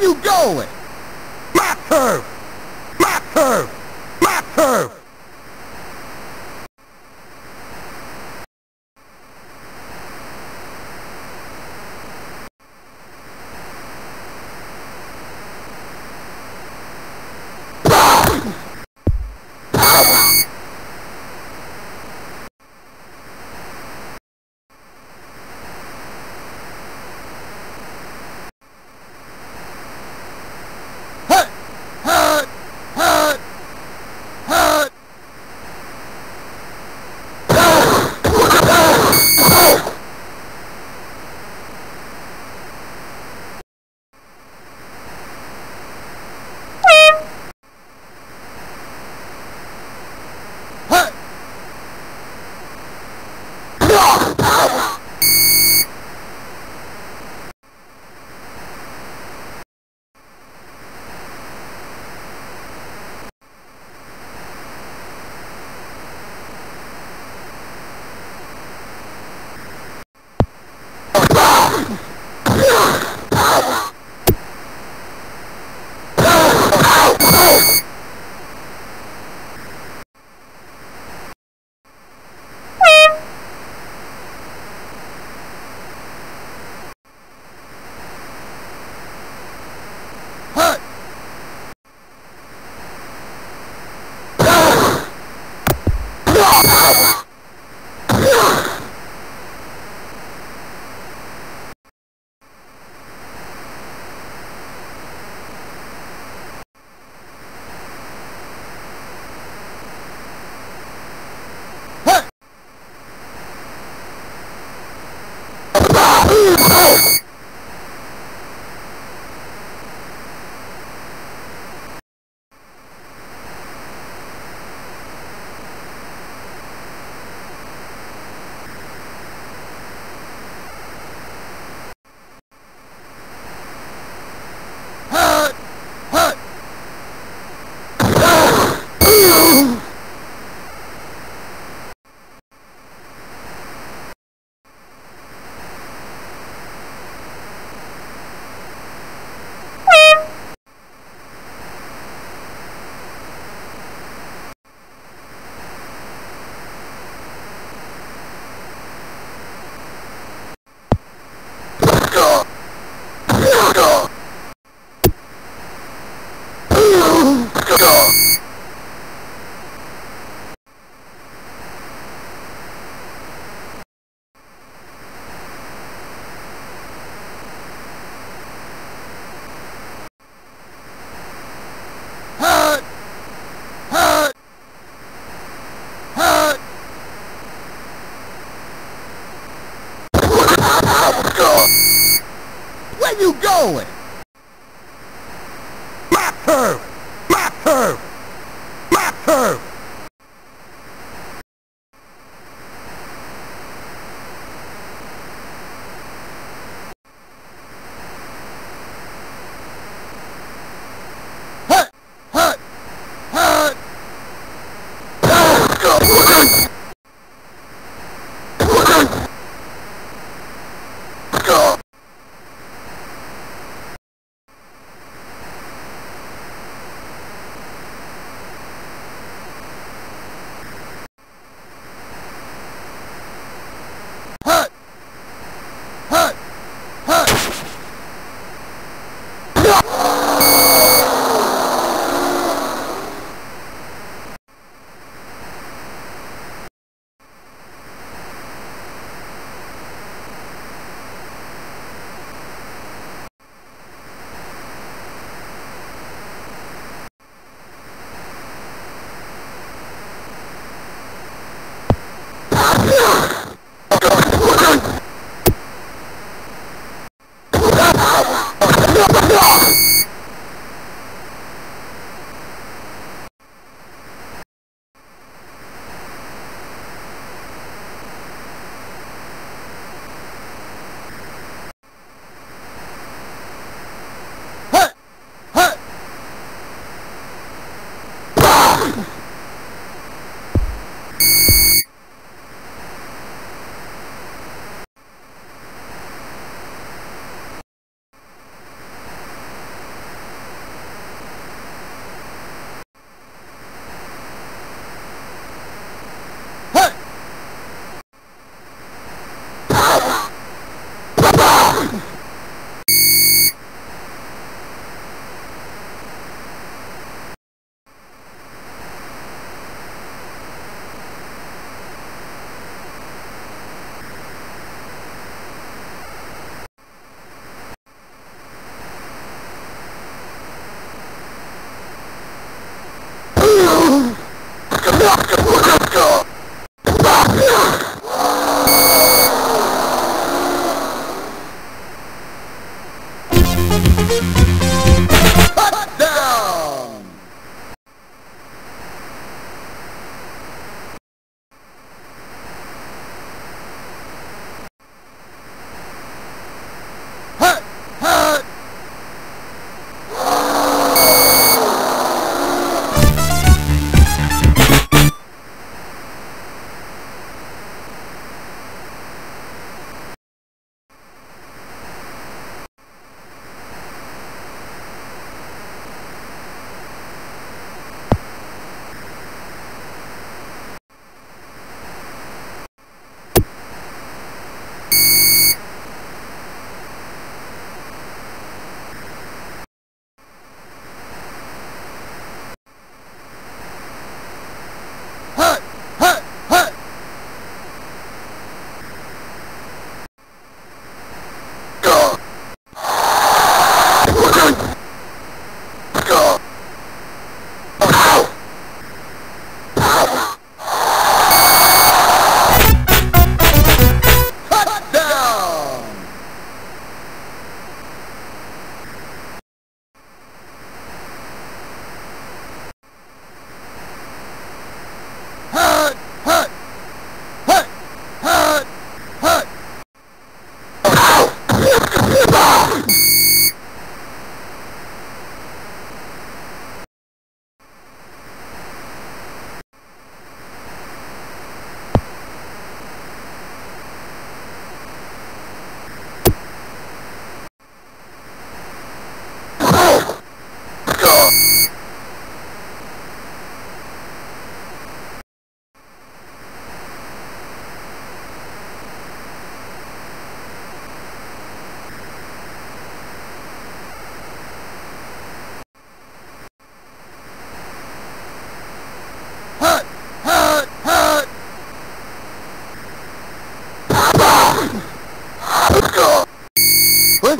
Where you going? My turf! My turf! My turf! Where you going? My turf! My turf! My turf!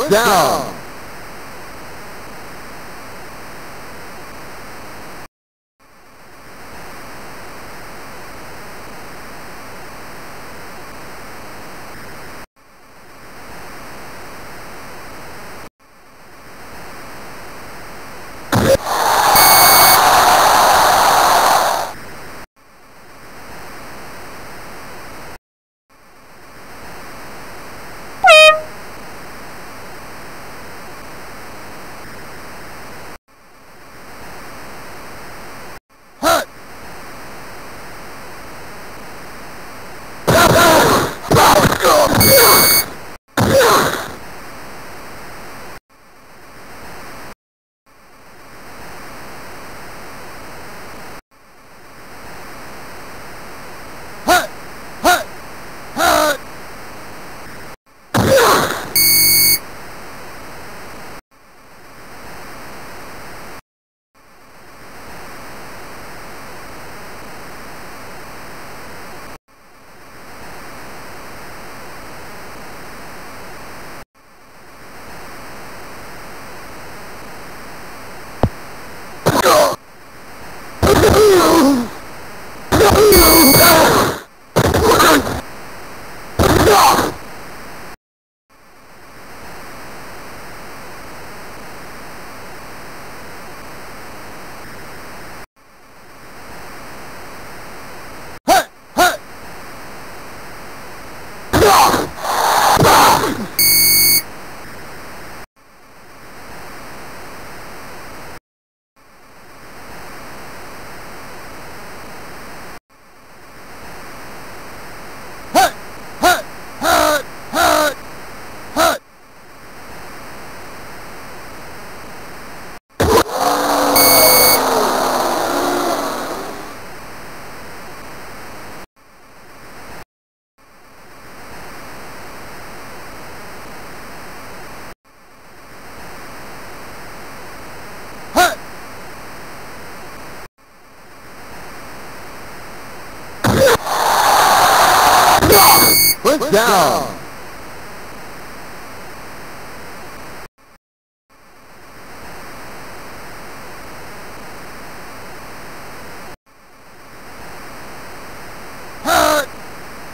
Down. Down.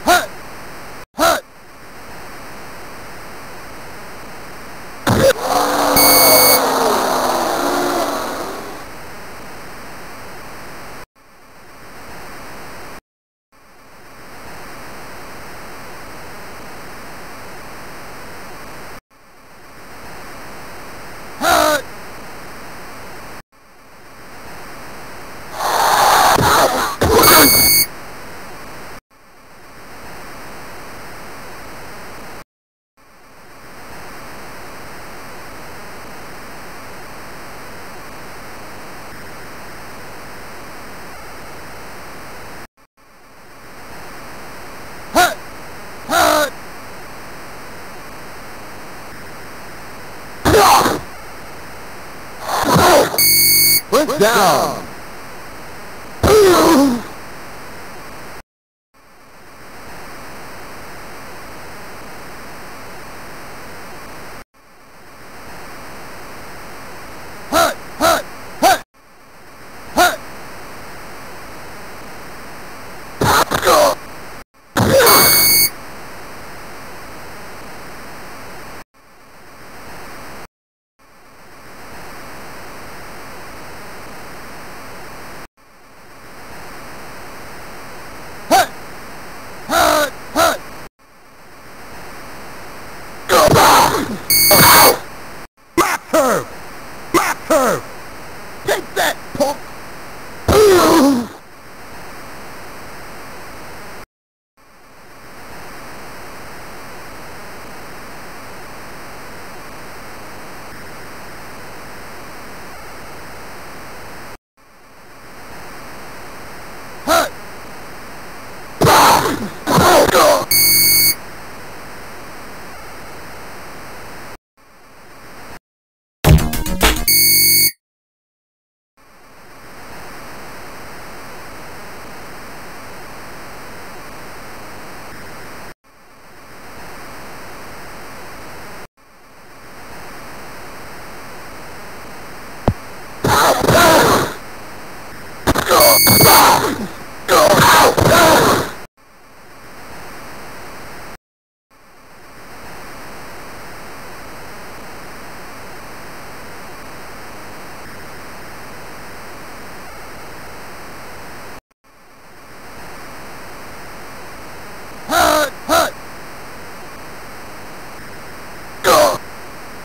Hut. Let's go!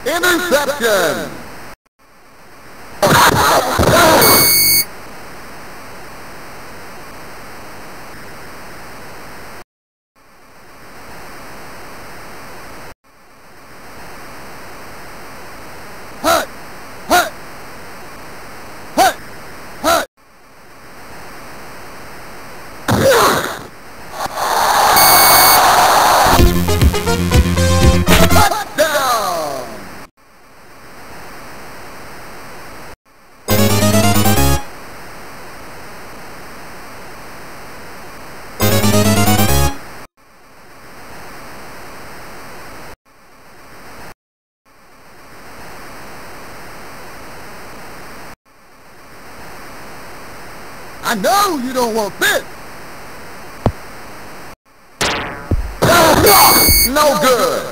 Interception! I know you don't want this! No good!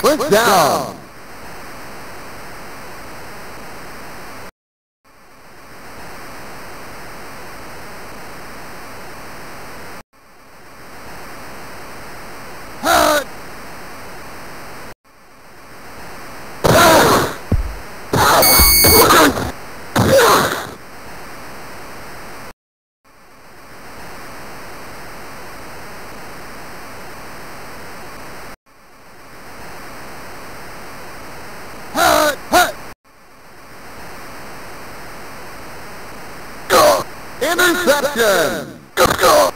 Put down. Interception! Put down!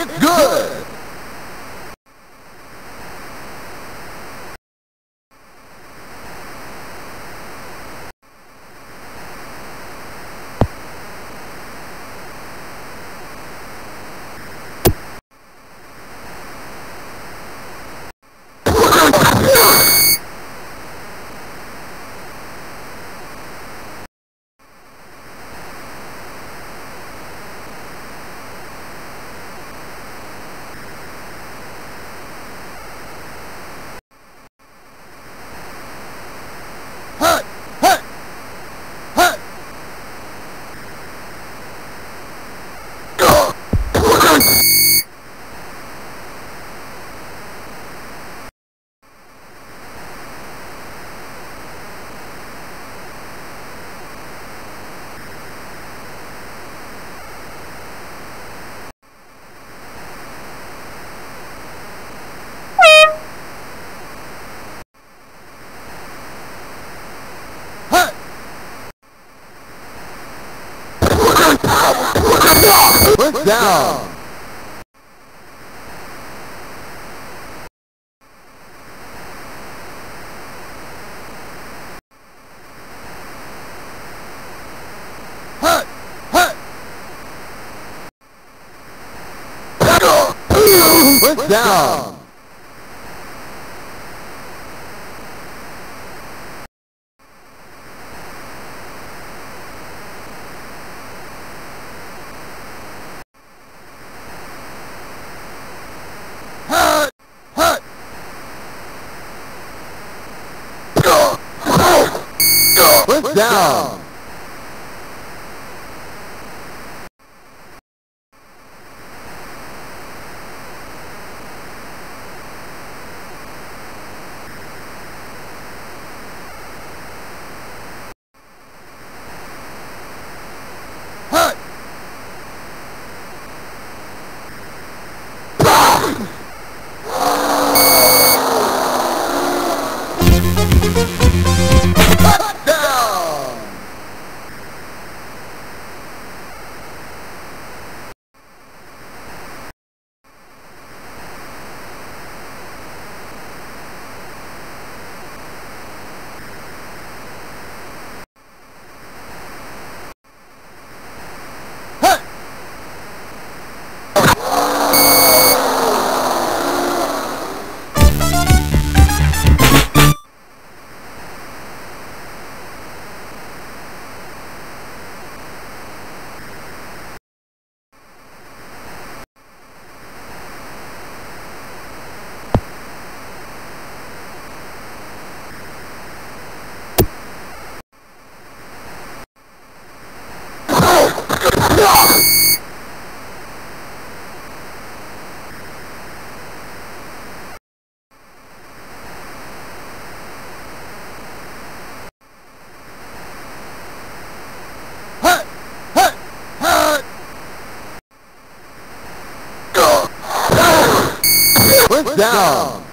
It's good! Put down! Put down! Put down! First down.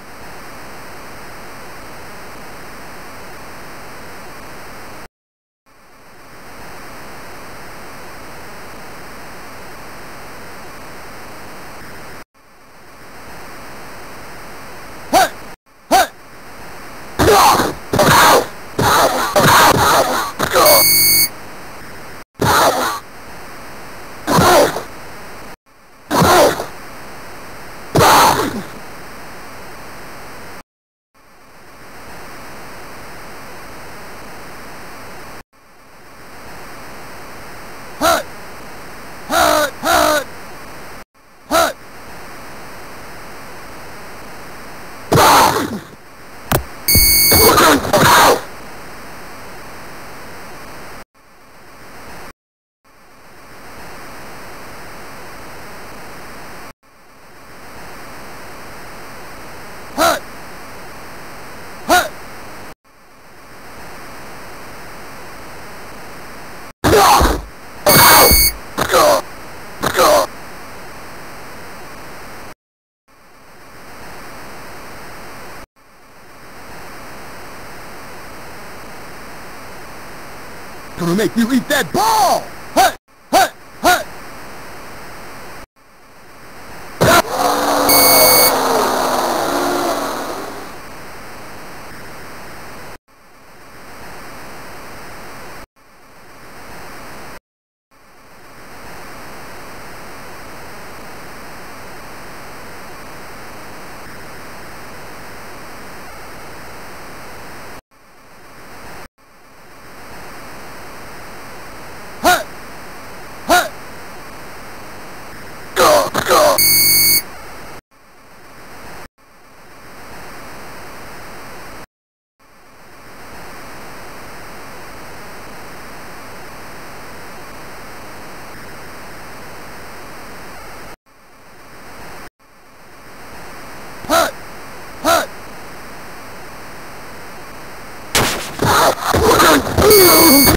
Gonna make you eat that ball! Hey! Hey! Hey!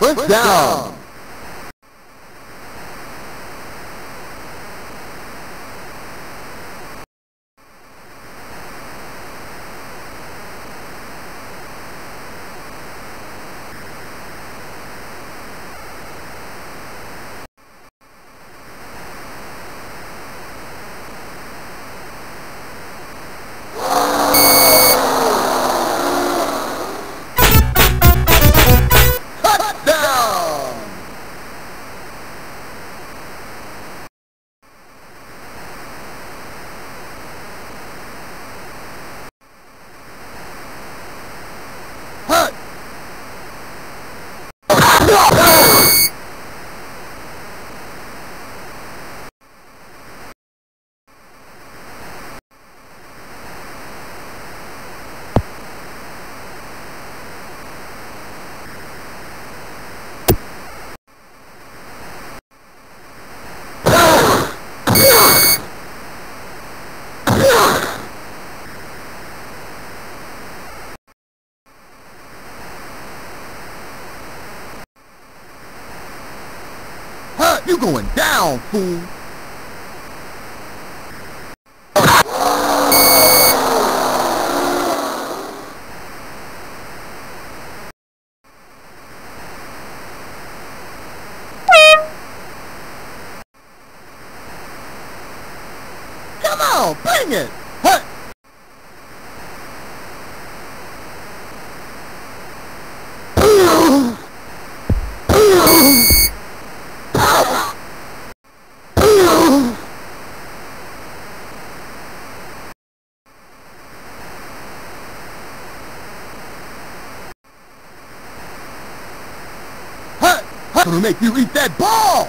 First down! You going down, fool! Come on, bring it! Hey! Gonna make you eat that ball!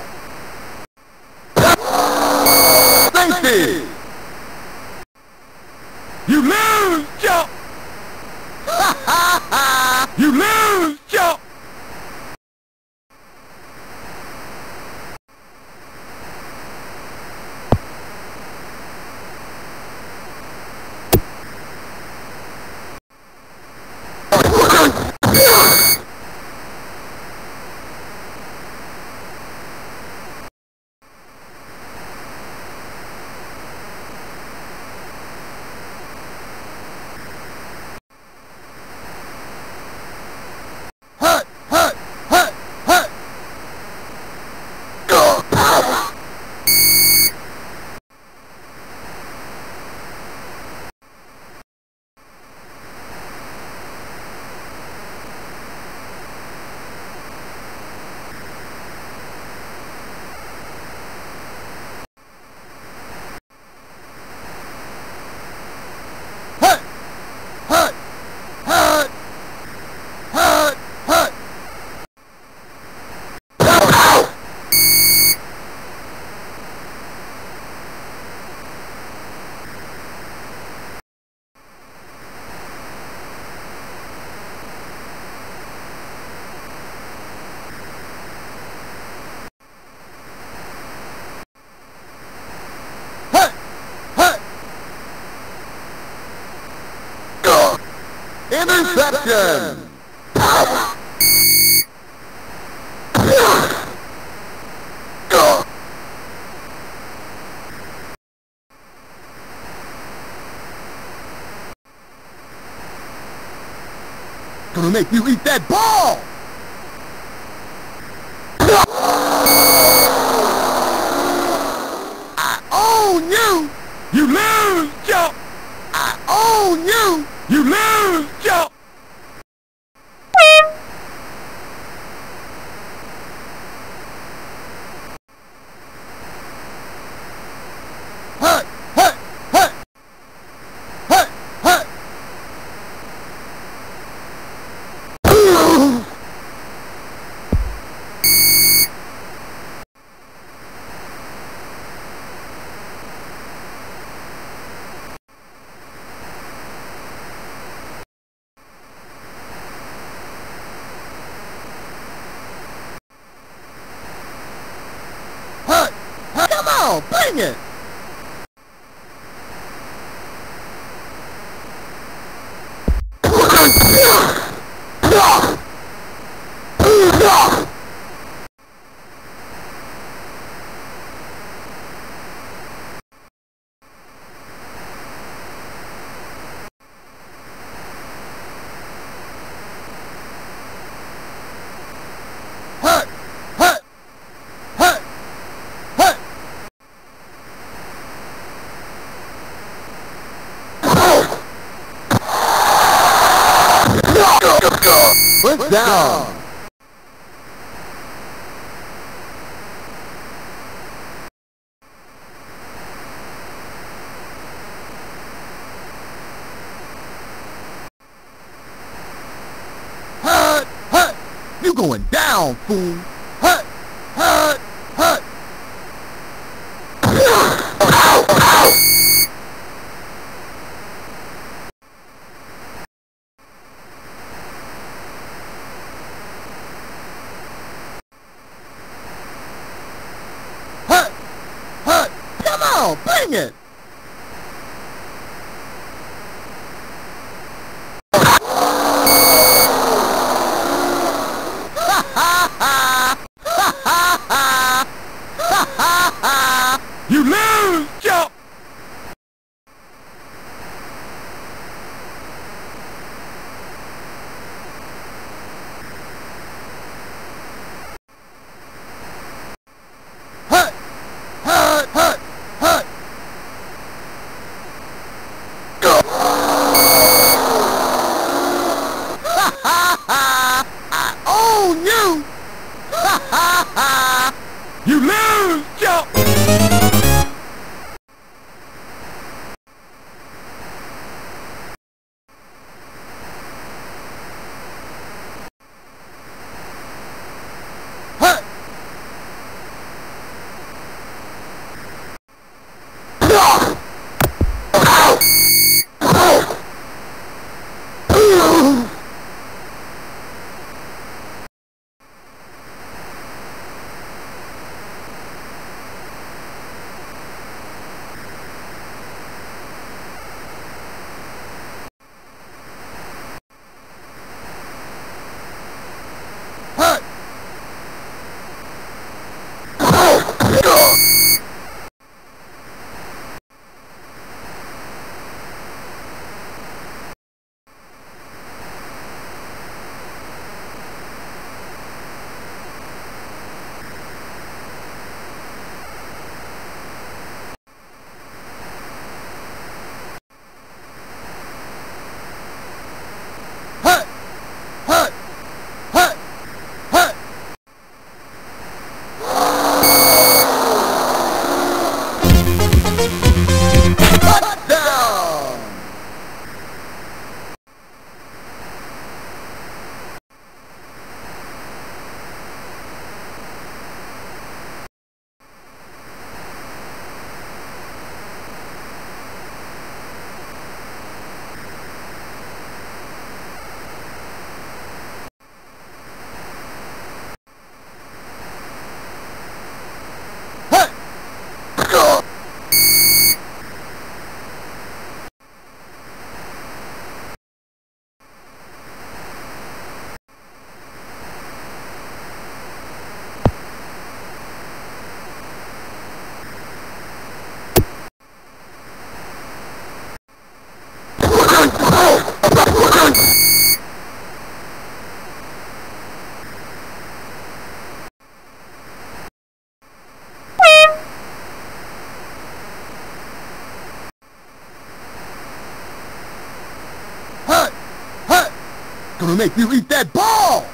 Safety! You lose, Joe! You lose, Joe! Interception! Gonna make you eat that ball! I own you! You lose, Joe! I own you! You lose, Joe! Bring it! Down. Down. Hut, hut, you going down, fool. Hut, hut, hut. Ow, ow. Bring it! You lose, Joe! You lose, Joe! Hut! gonna make you eat that ball!